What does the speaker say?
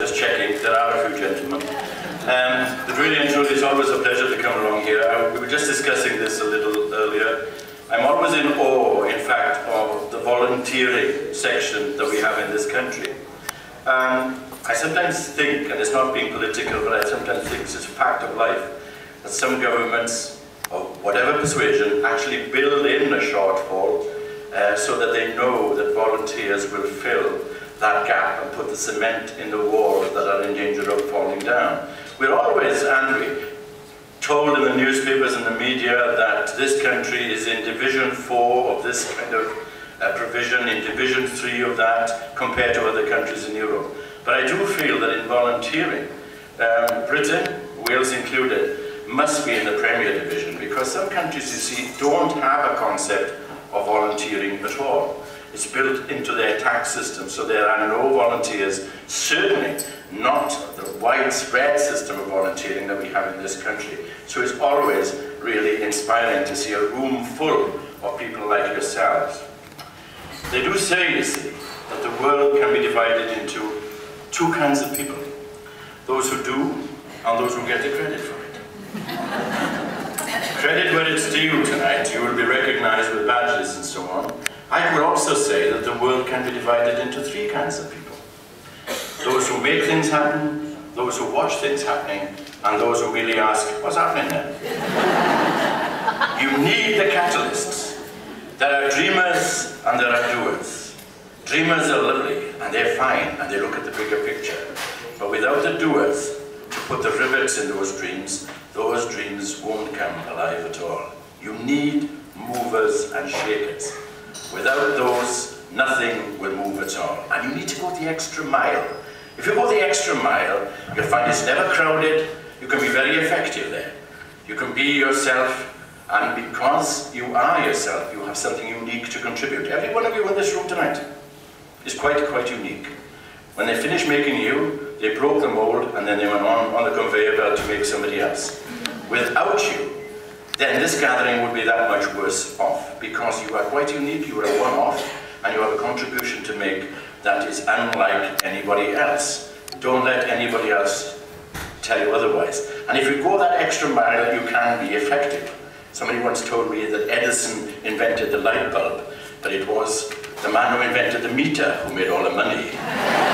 Just checking, there are a few gentlemen. But really and truly, it's always a pleasure to come along here. We were just discussing this a little earlier. I'm always in awe, in fact, of the volunteering section that we have in this country. I sometimes think, and it's not being political, but I sometimes think it's a fact of life, that some governments, of whatever persuasion, actually build in a shortfall so that they know that volunteers will fill that gap and put the cement in the walls that are in danger of falling down. We're always, aren't we, told in the newspapers and the media that this country is in Division 4 of this kind of provision, in Division 3 of that, compared to other countries in Europe. But I do feel that in volunteering, Britain, Wales included, must be in the Premier Division, because some countries, you see, don't have a concept of volunteering at all. It's built into their tax system, so there are no volunteers, certainly not the widespread system of volunteering that we have in this country. So it's always really inspiring to see a room full of people like yourselves. They do say, you see, that the world can be divided into two kinds of people: those who do and those who get the credit for it. Credit where it's due tonight, you will be recognized with badges and so on. I would also say that the world can be divided into three kinds of people: those who make things happen, those who watch things happening, and those who really ask, what's happening there? You need the catalysts. There are dreamers and there are doers. Dreamers are lovely and they're fine and they look at the bigger picture. But without the doers to put the rivets in those dreams won't come alive at all. You need movers and shakers. Without those, nothing will move at all. And you need to go the extra mile. If you go the extra mile, you'll find it's never crowded. You can be very effective there. You can be yourself, and because you are yourself, you have something unique to contribute. Every one of you in this room tonight is quite unique. When they finished making you, they broke the mold, and then they went on the conveyor belt to make somebody else. Without you, then this gathering would be that much worse off, because you are quite unique, you are a one-off, and you have a contribution to make that is unlike anybody else. Don't let anybody else tell you otherwise. And if you go that extra mile, you can be effective. Somebody once told me that Edison invented the light bulb, but it was the man who invented the meter who made all the money.